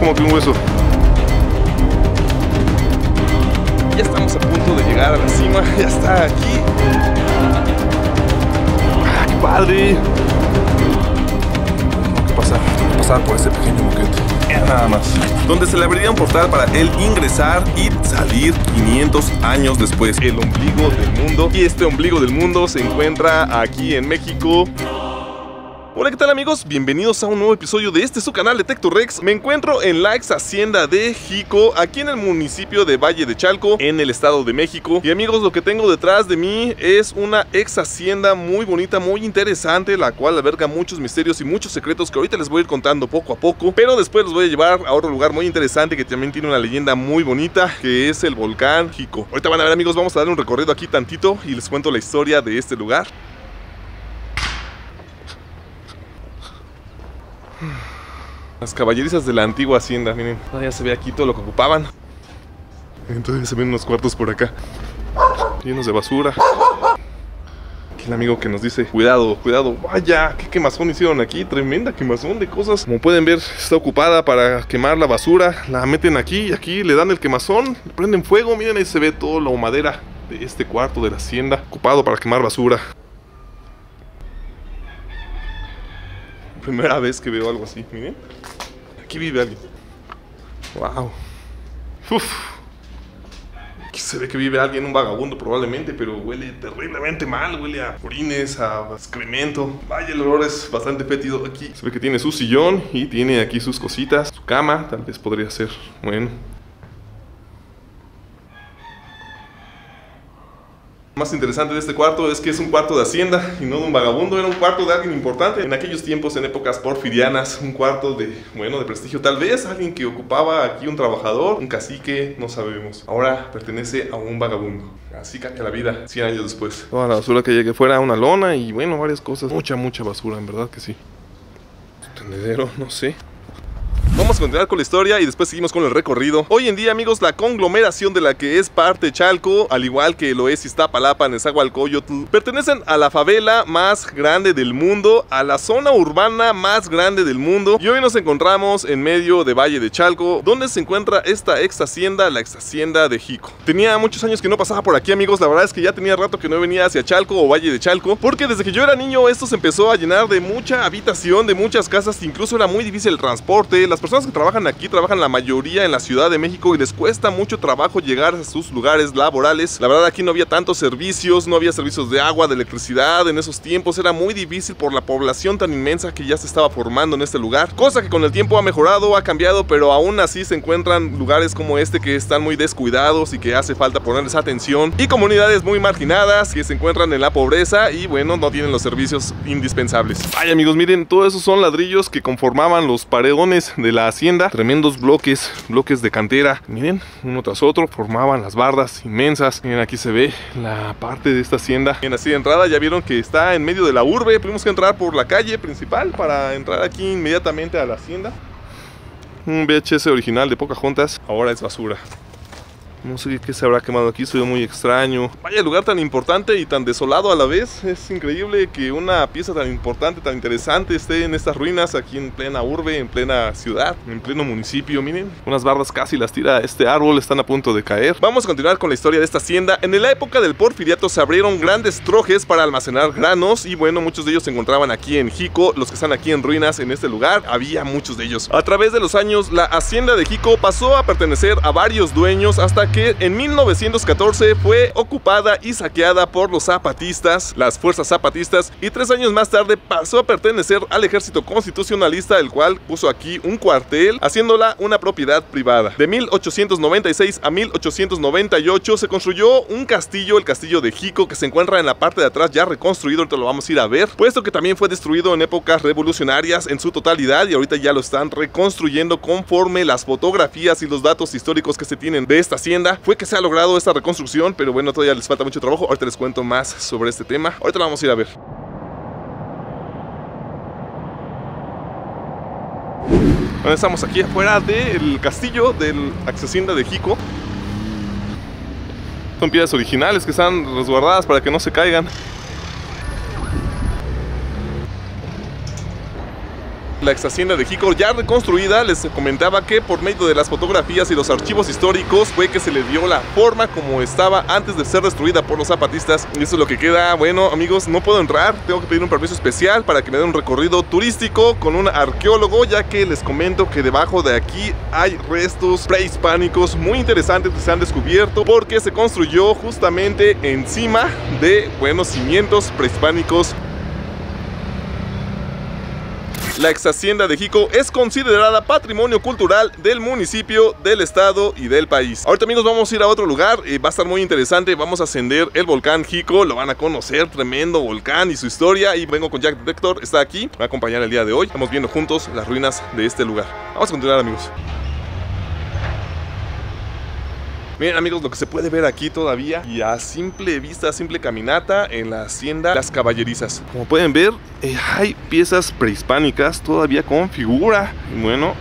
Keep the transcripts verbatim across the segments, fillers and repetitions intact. como que un hueso. Ya estamos a punto de llegar a la cima, ya está aquí. ¡Ah, qué padre! Tengo que pasar, tengo que pasar por ese pequeño boquete. Nada más. Donde se le abriría un portal para él ingresar y salir quinientos años después. El ombligo del mundo. Y este ombligo del mundo se encuentra aquí en México. Hola, ¿qué tal, amigos? Bienvenidos a un nuevo episodio de este su canal DetectoRex. Me encuentro en la ex hacienda de Xico, aquí en el municipio de Valle de Chalco, en el Estado de México. Y amigos, lo que tengo detrás de mí es una ex hacienda muy bonita, muy interesante, la cual alberga muchos misterios y muchos secretos que ahorita les voy a ir contando poco a poco. Pero después los voy a llevar a otro lugar muy interesante que también tiene una leyenda muy bonita, que es el volcán Xico. Ahorita van a ver, amigos, vamos a dar un recorrido aquí tantito y les cuento la historia de este lugar. Las caballerizas de la antigua hacienda, miren. Ya se ve aquí todo lo que ocupaban. Entonces se ven unos cuartos por acá, llenos de basura. Aquí el amigo que nos dice, cuidado, cuidado. Vaya, qué quemazón hicieron aquí, tremenda quemazón de cosas. Como pueden ver, está ocupada para quemar la basura. La meten aquí y aquí le dan el quemazón, le prenden fuego, miren, ahí se ve toda la madera de este cuarto de la hacienda, ocupado para quemar basura. Primera vez que veo algo así, miren. Aquí vive alguien. Wow. Uf. Aquí se ve que vive alguien, un vagabundo probablemente, pero huele terriblemente mal, huele a orines, a excremento. Vaya, el olor es bastante fétido aquí. Se ve que tiene su sillón y tiene aquí sus cositas, su cama, tal vez podría ser. Bueno. Lo más interesante de este cuarto es que es un cuarto de hacienda y no de un vagabundo, era un cuarto de alguien importante en aquellos tiempos, en épocas porfirianas, un cuarto de, bueno, de prestigio, tal vez alguien que ocupaba aquí, un trabajador, un cacique, no sabemos. Ahora pertenece a un vagabundo. Así cambia la vida cien años después. Toda la basura que llegue fuera, una lona y bueno, varias cosas, mucha, mucha basura, en verdad que sí. Tendedero, no sé. Vamos a continuar con la historia y después seguimos con el recorrido. Hoy en día, amigos, la conglomeración de la que es parte Chalco, al igual que lo es Iztapalapa, Nezahualcóyotl, pertenecen a la favela más grande del mundo, a la zona urbana más grande del mundo. Y hoy nos encontramos en medio de Valle de Chalco, donde se encuentra esta ex hacienda, la ex hacienda de Xico. Tenía muchos años que no pasaba por aquí, amigos. La verdad es que ya tenía rato que no venía hacia Chalco o Valle de Chalco, porque desde que yo era niño esto se empezó a llenar de mucha habitación, de muchas casas. Incluso era muy difícil el transporte. Las personas que trabajan aquí trabajan la mayoría en la Ciudad de México y les cuesta mucho trabajo llegar a sus lugares laborales. La verdad, aquí no había tantos servicios, no había servicios de agua, de electricidad en esos tiempos. Era muy difícil por la población tan inmensa que ya se estaba formando en este lugar, cosa que con el tiempo ha mejorado, ha cambiado, pero aún así se encuentran lugares como este que están muy descuidados y que hace falta ponerles atención, y comunidades muy marginadas que se encuentran en la pobreza y bueno, no tienen los servicios indispensables. Ay, amigos, miren, todos esos son ladrillos que conformaban los paredones de la hacienda, tremendos bloques, bloques de cantera, miren, uno tras otro formaban las bardas inmensas. Miren, aquí se ve la parte de esta hacienda. Miren, así de entrada ya vieron que está en medio de la urbe. Tuvimos que entrar por la calle principal para entrar aquí inmediatamente a la hacienda. Un V H S original de Pocahontas, ahora es basura. No sé qué se habrá quemado aquí, soy muy extraño. Vaya lugar tan importante y tan desolado a la vez. Es increíble que una pieza tan importante, tan interesante, esté en estas ruinas, aquí en plena urbe, en plena ciudad, en pleno municipio, miren. Unas bardas casi las tira este árbol, están a punto de caer. Vamos a continuar con la historia de esta hacienda. En la época del porfiriato se abrieron grandes trojes para almacenar granos, y bueno, muchos de ellos se encontraban aquí en Xico. Los que están aquí en ruinas en este lugar, había muchos de ellos. A través de los años, la hacienda de Xico pasó a pertenecer a varios dueños, hasta que que en mil novecientos catorce fue ocupada y saqueada por los zapatistas, las fuerzas zapatistas, y tres años más tarde pasó a pertenecer al ejército constitucionalista, el cual puso aquí un cuartel, haciéndola una propiedad privada. De mil ochocientos noventa y seis a mil ochocientos noventa y ocho se construyó un castillo, el castillo de Xico, que se encuentra en la parte de atrás ya reconstruido, ahorita lo vamos a ir a ver, puesto que también fue destruido en épocas revolucionarias en su totalidad y ahorita ya lo están reconstruyendo conforme las fotografías y los datos históricos que se tienen de esta hacienda. Fue que se ha logrado esta reconstrucción, pero bueno, todavía les falta mucho trabajo. Ahorita les cuento más sobre este tema. Ahorita lo vamos a ir a ver. Bueno, estamos aquí afuera del castillo del hacienda de Xico. Son piedras originales que están resguardadas para que no se caigan. la ex hacienda de Xico ya reconstruida, les comentaba que por medio de las fotografías y los archivos históricos fue que se le dio la forma como estaba antes de ser destruida por los zapatistas. Y eso es lo que queda. Bueno, amigos, no puedo entrar, tengo que pedir un permiso especial para que me den un recorrido turístico con un arqueólogo, ya que les comento que debajo de aquí hay restos prehispánicos muy interesantes que se han descubierto, porque se construyó justamente encima de buenos cimientos prehispánicos. La ex hacienda de Xico es considerada patrimonio cultural del municipio, del estado y del país. Ahorita, amigos, vamos a ir a otro lugar, eh, va a estar muy interesante. Vamos a ascender el volcán Xico, lo van a conocer, tremendo volcán y su historia. Y vengo con Jack Vector, está aquí, me va a acompañar el día de hoy. Estamos viendo juntos las ruinas de este lugar. Vamos a continuar, amigos. Miren, amigos, lo que se puede ver aquí todavía y a simple vista, a simple caminata en la hacienda Las Caballerizas. Como pueden ver, eh, hay piezas prehispánicas todavía con figura. Y bueno,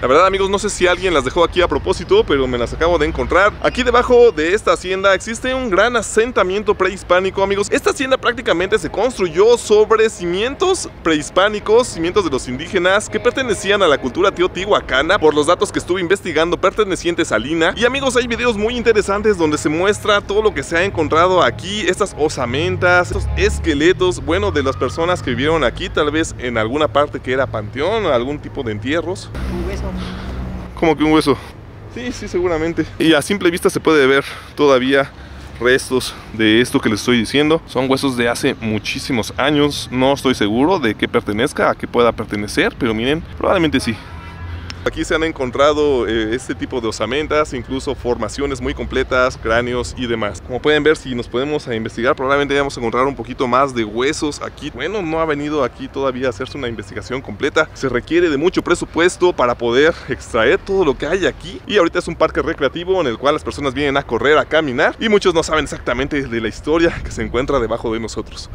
la verdad, amigos, no sé si alguien las dejó aquí a propósito, pero me las acabo de encontrar. Aquí debajo de esta hacienda existe un gran asentamiento prehispánico, amigos. Esta hacienda prácticamente se construyó sobre cimientos prehispánicos, cimientos de los indígenas que pertenecían a la cultura teotihuacana, por los datos que estuve investigando pertenecientes a Lina. Y, amigos, hay videos muy interesantes donde se muestra todo lo que se ha encontrado aquí, estas osamentas, estos esqueletos, bueno, de las personas que vivieron aquí, tal vez en alguna parte que era panteón o algún tipo de entierros. Como que un hueso. Sí, sí, seguramente. Y a simple vista se puede ver todavía restos de esto que les estoy diciendo. Son huesos de hace muchísimos años. No estoy seguro de que pertenezca, a que pueda pertenecer, pero miren, probablemente sí. Aquí se han encontrado eh, este tipo de osamentas, incluso formaciones muy completas, cráneos y demás. Como pueden ver, si nos podemos investigar, probablemente vamos a encontrar un poquito más de huesos aquí. Bueno, no ha venido aquí todavía a hacerse una investigación completa. Se requiere de mucho presupuesto para poder extraer todo lo que hay aquí. Y ahorita es un parque recreativo en el cual las personas vienen a correr, a caminar. Y muchos no saben exactamente de la historia que se encuentra debajo de nosotros.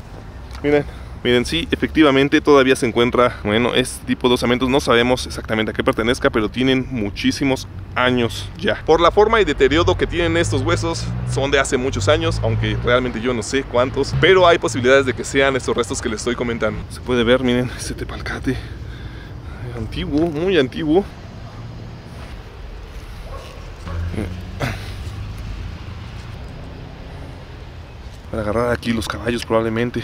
Miren. Miren, sí, efectivamente todavía se encuentra, bueno, este tipo de osamentos. No sabemos exactamente a qué pertenezca, pero tienen muchísimos años ya. Por la forma y deterioro que tienen estos huesos, son de hace muchos años, aunque realmente yo no sé cuántos, pero hay posibilidades de que sean estos restos que les estoy comentando. Se puede ver, miren, este tepalcate antiguo, muy antiguo. Para agarrar aquí los caballos probablemente.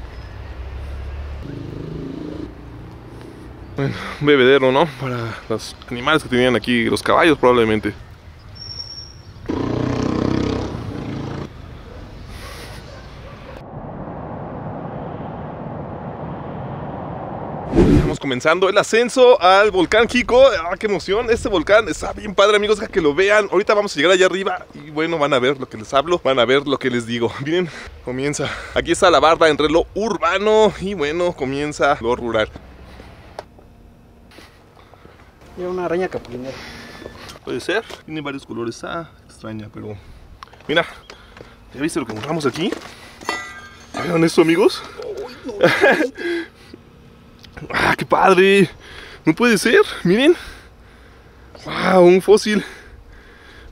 Bueno, un bebedero, ¿no? Para los animales que tenían aquí, los caballos probablemente. Comenzando el ascenso al volcán Xico. ¡Ah, qué emoción! Este volcán está bien padre, amigos, que lo vean. Ahorita vamos a llegar allá arriba y bueno, van a ver lo que les hablo, van a ver lo que les digo. Miren, comienza. Aquí está la barda entre lo urbano y bueno, comienza lo rural. Mira, una araña capulinera. Puede ser. Tiene varios colores. Está extraña, pero... Mira, ¿ya viste lo que encontramos aquí? ¿Vieron esto, amigos? Oh, no. ¡Ah, qué padre! No puede ser, miren. ¡Wow! Un fósil,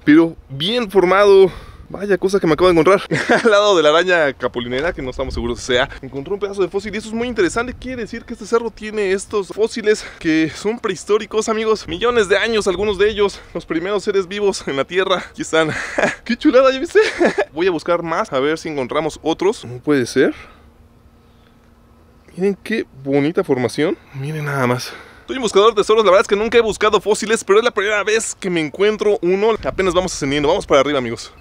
pero bien formado. Vaya cosa que me acabo de encontrar. Al lado de la araña capulinera, que no estamos seguros sea, encontré un pedazo de fósil y eso es muy interesante. Quiere decir que este cerro tiene estos fósiles que son prehistóricos, amigos. Millones de años, algunos de ellos. Los primeros seres vivos en la tierra. Aquí están. ¡Qué chulada! ¿Ya viste? Voy a buscar más, a ver si encontramos otros. No puede ser. Miren qué bonita formación. Miren nada más. Soy un buscador de tesoros. La verdad es que nunca he buscado fósiles, pero es la primera vez que me encuentro uno. Apenas vamos ascendiendo. Vamos para arriba, amigos.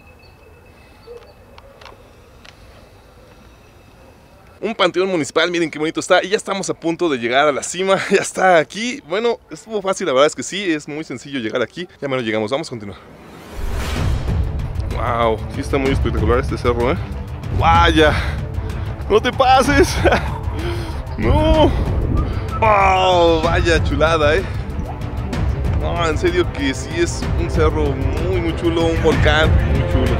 Un panteón municipal, miren qué bonito está. Y ya estamos a punto de llegar a la cima. Ya está aquí. Bueno, estuvo fácil, la verdad es que sí. Es muy sencillo llegar aquí. Ya menos llegamos. Vamos a continuar. Wow, sí está muy espectacular este cerro, ¿eh? ¡Vaya! ¡No te pases! ¡No! ¡Oh! Vaya chulada, eh. No, en serio que sí es un cerro muy, muy chulo, un volcán muy chulo.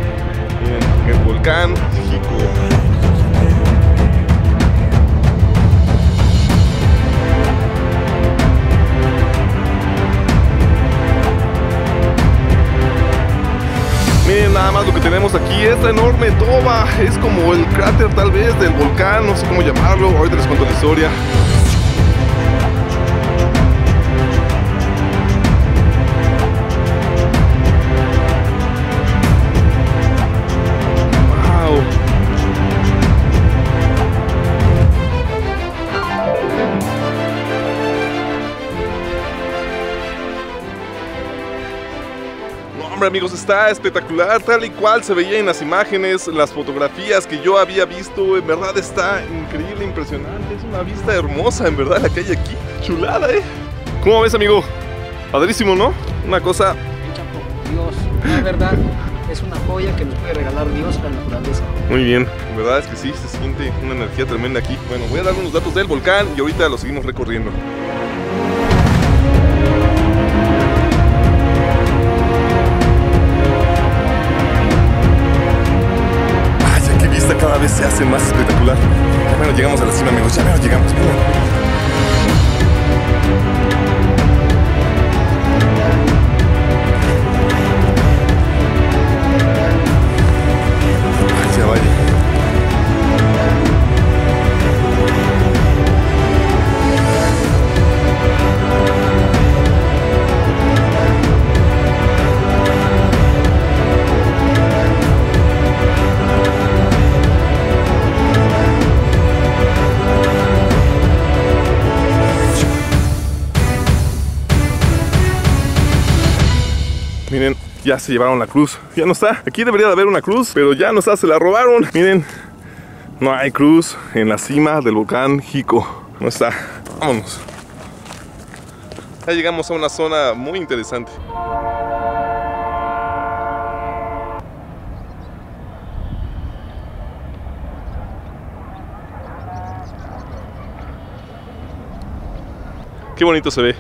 Miren, el volcán Xico. Miren nada más lo que tenemos aquí, esta enorme toba, es como el cráter tal vez del volcán, no sé cómo llamarlo, ahorita les cuento la historia. hombre, amigos, está espectacular, tal y cual se veía en las imágenes, las fotografías que yo había visto. En verdad está increíble, impresionante, es una vista hermosa, en verdad, la que hay aquí, chulada, ¿eh? ¿Cómo ves, amigo? Padrísimo, ¿no? Una cosa... hecha por Dios, la verdad, es una joya que nos puede regalar Dios a la naturaleza. Muy bien, en verdad es que sí, se siente una energía tremenda aquí. Bueno, voy a dar unos datos del volcán y ahorita lo seguimos recorriendo. Cada vez se hace más espectacular. Ya menos llegamos a la cima, amigos, ya menos llegamos. Vaya, vaya. Miren, ya se llevaron la cruz. Ya no está. Aquí debería de haber una cruz, pero ya no está, se la robaron. Miren, no hay cruz en la cima del volcán Xico. No está. Vámonos. Ya llegamos a una zona muy interesante. Qué bonito se ve.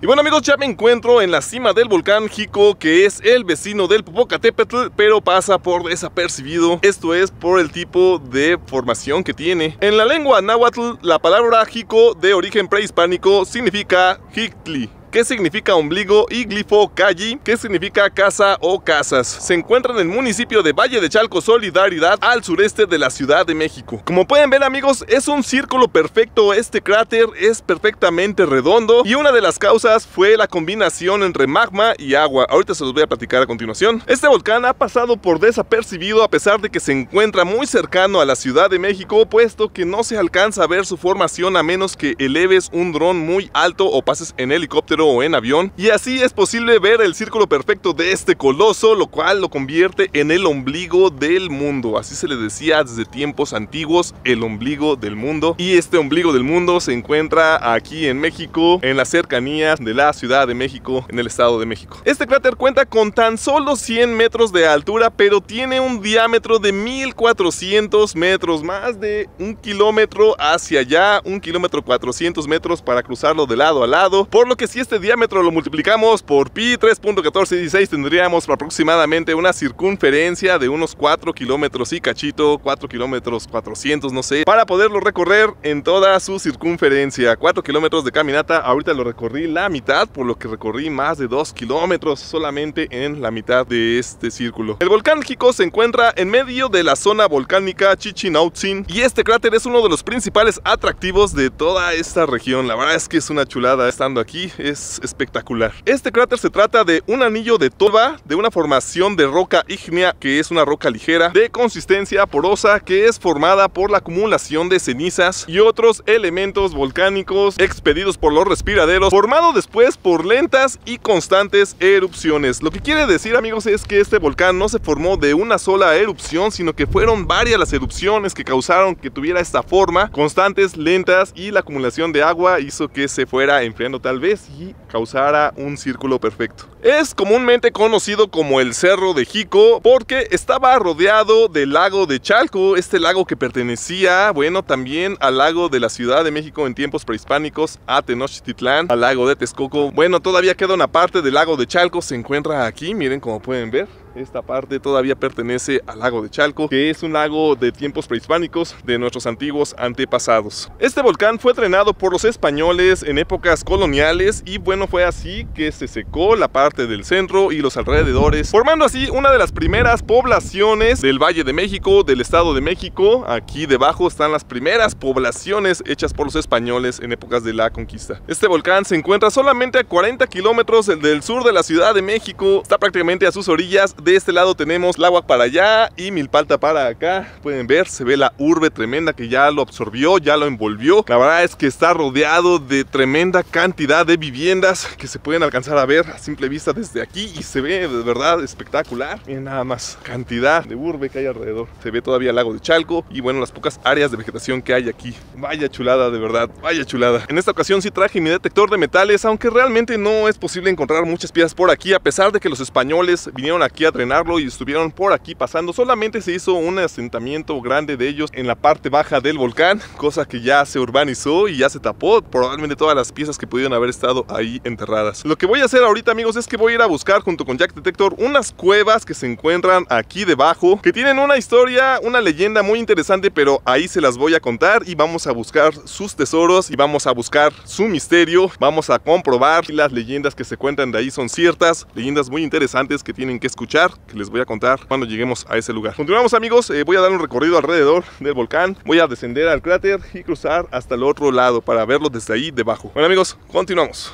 Y bueno, amigos, ya me encuentro en la cima del volcán Xico, que es el vecino del Popocatépetl, pero pasa por desapercibido. Esto es por el tipo de formación que tiene. En la lengua náhuatl, la palabra Xico, de origen prehispánico, significa Jictli, que significa ombligo, y glifo calli, que significa casa o casas. Se encuentra en el municipio de Valle de Chalco, Solidaridad, al sureste de la Ciudad de México. Como pueden ver, amigos, es un círculo perfecto. Este cráter es perfectamente redondo, y una de las causas fue la combinación entre magma y agua. Ahorita se los voy a platicar a continuación. Este volcán ha pasado por desapercibido, a pesar de que se encuentra muy cercano a la Ciudad de México, puesto que no se alcanza a ver su formación a menos que eleves un dron muy alto o pases en helicóptero o en avión, y así es posible ver el círculo perfecto de este coloso, lo cual lo convierte en el ombligo del mundo. Así se le decía desde tiempos antiguos, el ombligo del mundo, y este ombligo del mundo se encuentra aquí en México, en las cercanías de la Ciudad de México, en el Estado de México. Este cráter cuenta con tan solo cien metros de altura, pero tiene un diámetro de mil cuatrocientos metros, más de un kilómetro hacia allá, un kilómetro cuatrocientos metros para cruzarlo de lado a lado, por lo que si este Este diámetro lo multiplicamos por pi tres punto catorce dieciséis, tendríamos aproximadamente una circunferencia de unos cuatro kilómetros y cachito, cuatro kilómetros cuatrocientos, no sé, para poderlo recorrer en toda su circunferencia. Cuatro kilómetros de caminata, ahorita lo recorrí la mitad, por lo que recorrí más de dos kilómetros solamente en la mitad de este círculo. El volcán Xico se encuentra en medio de la zona volcánica Chichinautzin, y este cráter es uno de los principales atractivos de toda esta región. La verdad es que es una chulada estando aquí, es espectacular. Este cráter se trata de un anillo de toba, de una formación de roca ígnea, que es una roca ligera de consistencia porosa, que es formada por la acumulación de cenizas y otros elementos volcánicos expedidos por los respiraderos, formado después por lentas y constantes erupciones. Lo que quiere decir, amigos, es que este volcán no se formó de una sola erupción, sino que fueron varias las erupciones que causaron que tuviera esta forma, constantes, lentas, y la acumulación de agua hizo que se fuera enfriando tal vez y causara un círculo perfecto. Es comúnmente conocido como el Cerro de Xico, porque estaba rodeado del lago de Chalco, este lago que pertenecía, bueno, también al lago de la Ciudad de México en tiempos prehispánicos, a Tenochtitlán, al lago de Texcoco. Bueno, todavía queda una parte del lago de Chalco, se encuentra aquí, miren, como pueden ver, esta parte todavía pertenece al lago de Chalco, que es un lago de tiempos prehispánicos, de nuestros antiguos antepasados. Este volcán fue drenado por los españoles en épocas coloniales, y bueno, fue así que se secó la parte del centro y los alrededores, formando así una de las primeras poblaciones del Valle de México, del Estado de México. Aquí debajo están las primeras poblaciones hechas por los españoles en épocas de la conquista. Este volcán se encuentra solamente a cuarenta kilómetros del sur de la Ciudad de México, está prácticamente a sus orillas de este lado tenemos Tláhuac para allá y Milpalta para acá. Pueden ver, se ve la urbe tremenda que ya lo absorbió, ya lo envolvió. La verdad es que está rodeado de tremenda cantidad de viviendas que se pueden alcanzar a ver a simple vista desde aquí y se ve de verdad espectacular. Miren nada más cantidad de urbe que hay alrededor. Se ve todavía el lago de Chalco y bueno, las pocas áreas de vegetación que hay aquí. Vaya chulada, de verdad, vaya chulada. En esta ocasión sí traje mi detector de metales, aunque realmente no es posible encontrar muchas piezas por aquí, a pesar de que los españoles vinieron aquí a drenarlo y estuvieron por aquí pasando. Solamente se hizo un asentamiento grande de ellos en la parte baja del volcán, cosa que ya se urbanizó y ya se tapó probablemente todas las piezas que pudieron haber estado ahí enterradas. Lo que voy a hacer ahorita, amigos, es que voy a ir a buscar junto con Jack Detector unas cuevas que se encuentran aquí debajo, que tienen una historia, una leyenda muy interesante, pero ahí se las voy a contar y vamos a buscar sus tesoros y vamos a buscar su misterio. Vamos a comprobar si las leyendas que se cuentan de ahí son ciertas, leyendas muy interesantes que tienen que escuchar, que les voy a contar cuando lleguemos a ese lugar. Continuamos, amigos, eh, voy a dar un recorrido alrededor del volcán, voy a descender al cráter y cruzar hasta el otro lado para verlo desde ahí debajo. Bueno, amigos, continuamos.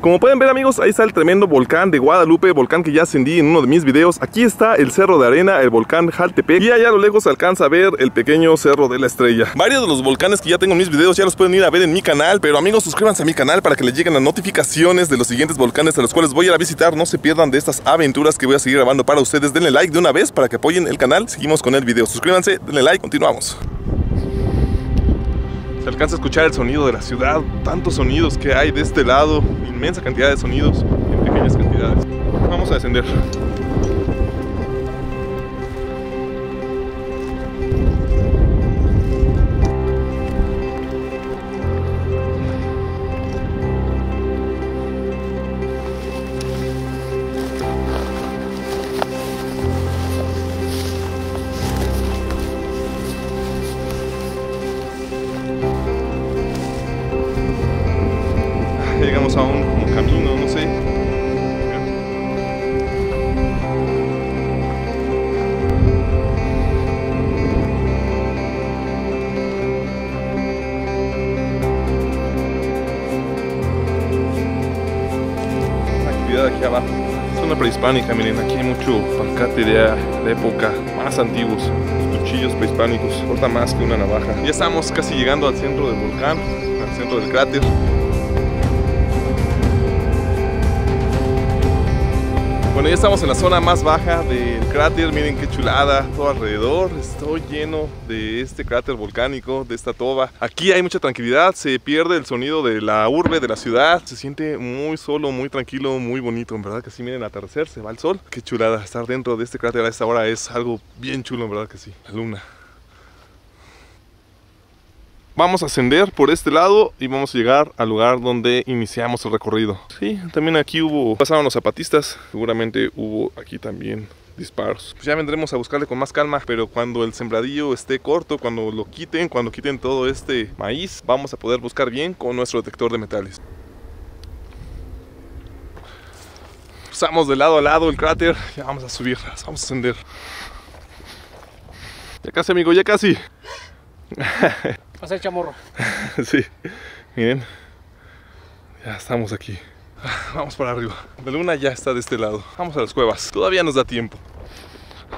Como pueden ver, amigos, ahí está el tremendo volcán de Guadalupe, volcán que ya ascendí en uno de mis videos. Aquí está el Cerro de Arena, el volcán Jaltepec, y allá a lo lejos se alcanza a ver el pequeño Cerro de la Estrella. Varios de los volcanes que ya tengo en mis videos ya los pueden ir a ver en mi canal, pero amigos, suscríbanse a mi canal para que les lleguen las notificaciones de los siguientes volcanes a los cuales voy a ir a visitar. No se pierdan de estas aventuras que voy a seguir grabando para ustedes. Denle like de una vez para que apoyen el canal. Seguimos con el video. Suscríbanse, denle like, continuamos. Se alcanza a escuchar el sonido de la ciudad, tantos sonidos que hay de este lado, inmensa cantidad de sonidos en pequeñas cantidades. Vamos a descender. Llegamos a un, un camino, no sé. Actividad aquí abajo. Zona prehispánica, miren, aquí hay mucho pancate de la época, más antiguos, cuchillos prehispánicos, corta más que una navaja. Ya estamos casi llegando al centro del volcán, al centro del cráter. Bueno, ya estamos en la zona más baja del cráter. Miren qué chulada, todo alrededor estoy lleno de este cráter volcánico, de esta toba. Aquí hay mucha tranquilidad, se pierde el sonido de la urbe, de la ciudad. Se siente muy solo, muy tranquilo, muy bonito. En verdad que sí, miren, al atardecer se va el sol. Qué chulada, estar dentro de este cráter a esta hora es algo bien chulo, en verdad que sí. La luna. Vamos a ascender por este lado y vamos a llegar al lugar donde iniciamos el recorrido. Sí, también aquí hubo, pasaron los zapatistas, seguramente hubo aquí también disparos. Pues ya vendremos a buscarle con más calma, pero cuando el sembradillo esté corto, cuando lo quiten, cuando quiten todo este maíz, vamos a poder buscar bien con nuestro detector de metales. Cruzamos de lado a lado el cráter, ya vamos a subir, vamos a ascender. Ya casi, amigo, ya casi. Pasa el chamorro. Sí, miren, ya estamos aquí. Vamos para arriba. La luna ya está de este lado. Vamos a las cuevas, todavía nos da tiempo.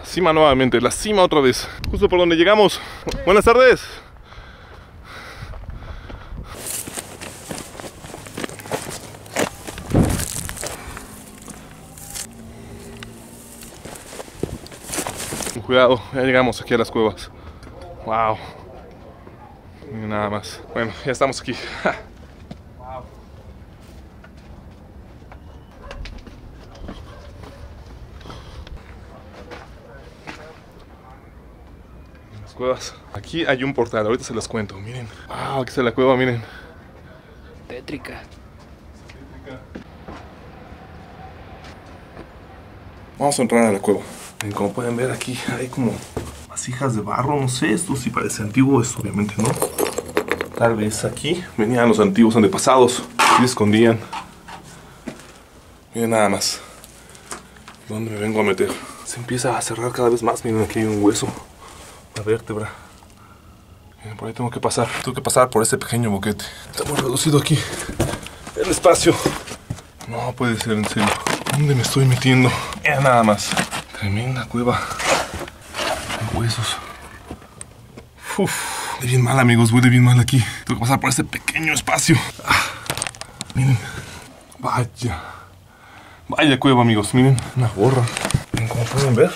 Cima nuevamente, la cima otra vez. Justo por donde llegamos. Sí. Buenas tardes. Cuidado, ya llegamos aquí a las cuevas. Wow. Nada más. Bueno, ya estamos aquí. Wow. Las cuevas. Aquí hay un portal, ahorita se las cuento, miren. Wow, aquí está la cueva, miren. Tétrica. Vamos a entrar a la cueva. Como pueden ver, aquí hay como vasijas de barro, no sé, esto sí parece antiguo, esto obviamente no. Tal vez aquí venían los antiguos antepasados y escondían. Miren nada más dónde me vengo a meter. Se empieza a cerrar cada vez más. Miren, aquí hay un hueso, una vértebra. Por ahí tengo que pasar. Tengo que pasar por este pequeño boquete. Está muy reducido aquí el espacio. No puede ser, en serio. ¿Dónde me estoy metiendo? Mira nada más. Tremenda cueva de huesos. Uf. Huele bien mal, amigos. Huele bien mal aquí. Tengo que pasar por este pequeño espacio. Ah, miren. Vaya. Vaya cueva, amigos. Miren. Una gorra. Miren, como pueden ver.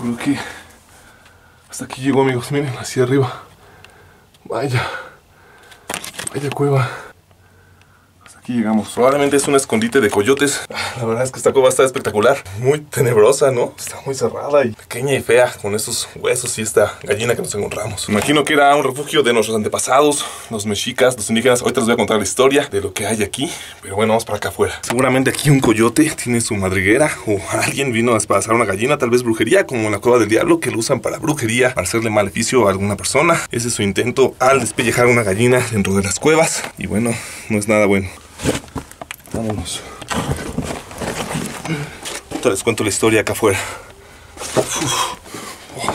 Creo que hasta aquí llegó, amigos. Miren, hacia arriba. Vaya. Vaya cueva. Hasta aquí llegamos. Probablemente es un escondite de coyotes. La verdad es que esta cueva está espectacular. Muy tenebrosa, ¿no? Está muy cerrada y pequeña y fea, con esos huesos y esta gallina que nos encontramos. Imagino que era un refugio de nuestros antepasados, los mexicas, los indígenas. Ahorita les voy a contar la historia de lo que hay aquí. Pero bueno, vamos para acá afuera. Seguramente aquí un coyote tiene su madriguera, o alguien vino a pasar una gallina, tal vez brujería, como la cueva del diablo, que lo usan para brujería, para hacerle maleficio a alguna persona. Ese es su intento al despellejar una gallina dentro de las cuevas. Y bueno, no es nada bueno. Vámonos. Ahorita les cuento la historia acá afuera. Uf. Oh.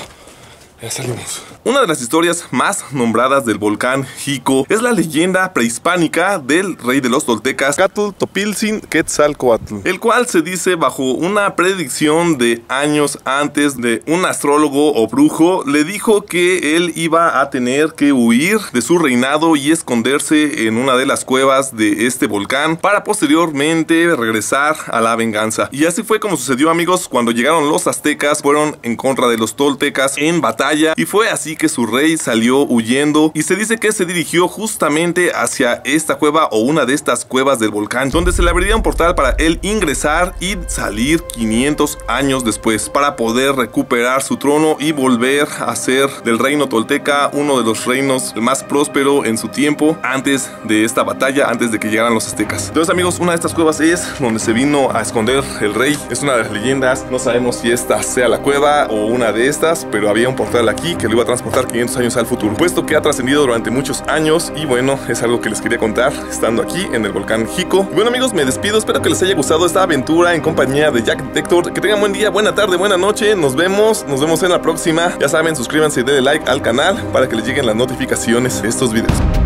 Ya salimos. Una de las historias más nombradas del volcán Xico es la leyenda prehispánica del rey de los toltecas, Catul Topiltzin Quetzalcóatl, el cual se dice bajo una predicción de años antes de un astrólogo o brujo le dijo que él iba a tener que huir de su reinado y esconderse en una de las cuevas de este volcán para posteriormente regresar a la venganza. Y así fue como sucedió, amigos. Cuando llegaron los aztecas, fueron en contra de los toltecas en batalla, y fue así que su rey salió huyendo, y se dice que se dirigió justamente hacia esta cueva, o una de estas cuevas del volcán, donde se le abriría un portal para él ingresar y salir quinientos años después, para poder recuperar su trono y volver a ser del reino tolteca uno de los reinos más próspero en su tiempo, antes de esta batalla, antes de que llegaran los aztecas. Entonces, amigos, una de estas cuevas es donde se vino a esconder el rey. Es una de las leyendas. No sabemos si esta sea la cueva o una de estas, pero había un portal aquí que lo iba a transportar quinientos años al futuro, puesto que ha trascendido durante muchos años. Y bueno, es algo que les quería contar estando aquí en el volcán Xico. Bueno, amigos, me despido. Espero que les haya gustado esta aventura en compañía de Jack Vector. Que tengan buen día, buena tarde, buena noche. Nos vemos, nos vemos en la próxima. Ya saben, suscríbanse y denle like al canal para que les lleguen las notificaciones de estos videos.